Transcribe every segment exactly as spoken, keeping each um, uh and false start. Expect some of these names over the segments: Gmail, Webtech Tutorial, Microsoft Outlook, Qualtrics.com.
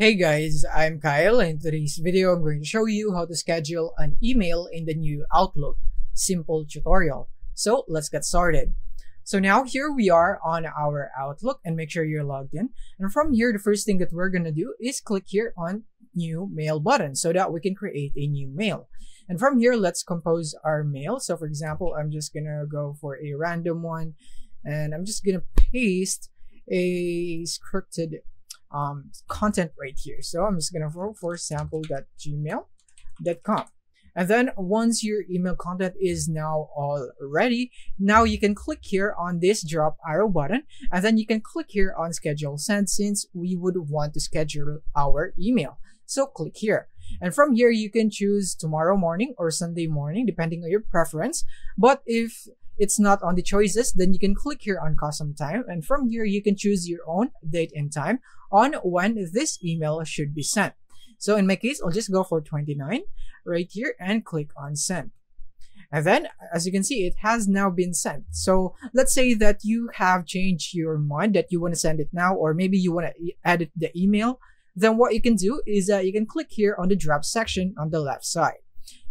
Hey guys, I'm Kyle, and in today's video I'm going to show you how to schedule an email in the new Outlook. Simple tutorial. So let's get started. So now here we are on our Outlook, and make sure you're logged in. And from here, the first thing that we're going to do is click here on new mail button so that we can create a new mail. And from here, let's compose our mail. So for example, I'm just going to go for a random one, and I'm just going to paste a scripted um content right here. So I'm just gonna go for sample dot gmail dot com, and then once your email content is now all ready, now you can click here on this drop arrow button, and then you can click here on schedule send, since we would want to schedule our email. So click here, and from here you can choose tomorrow morning or Sunday morning depending on your preference. But if it's not on the choices, then you can click here on custom time, and from here you can choose your own date and time on when this email should be sent. So in my case, I'll just go for twenty-nine right here and click on send. And then as you can see, it has now been sent. So let's say that you have changed your mind that you want to send it now, or maybe you want to edit the email. Then what you can do is that you can click here on the drop section on the left side.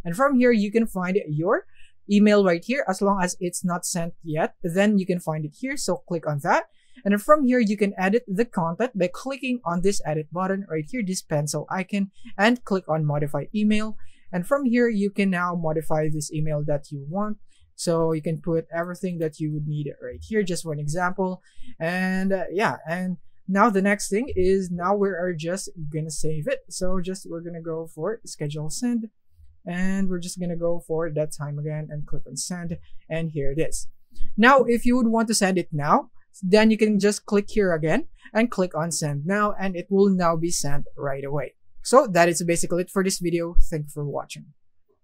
And from here you can find your email right here. As long as it's not sent yet, then you can find it here. So click on that, and then from here you can edit the content by clicking on this edit button right here, this pencil icon, and click on modify email. And from here you can now modify this email that you want. So you can put everything that you would need right here, just for an example. And uh, yeah, and now the next thing is, now we are just gonna save it. So just we're gonna go for schedule send, and we're just gonna go for that time again and click on send, and here it is. Now if you would want to send it now, then you can just click here again and click on send now, and it will now be sent right away. So that is basically it for this video. Thank you for watching.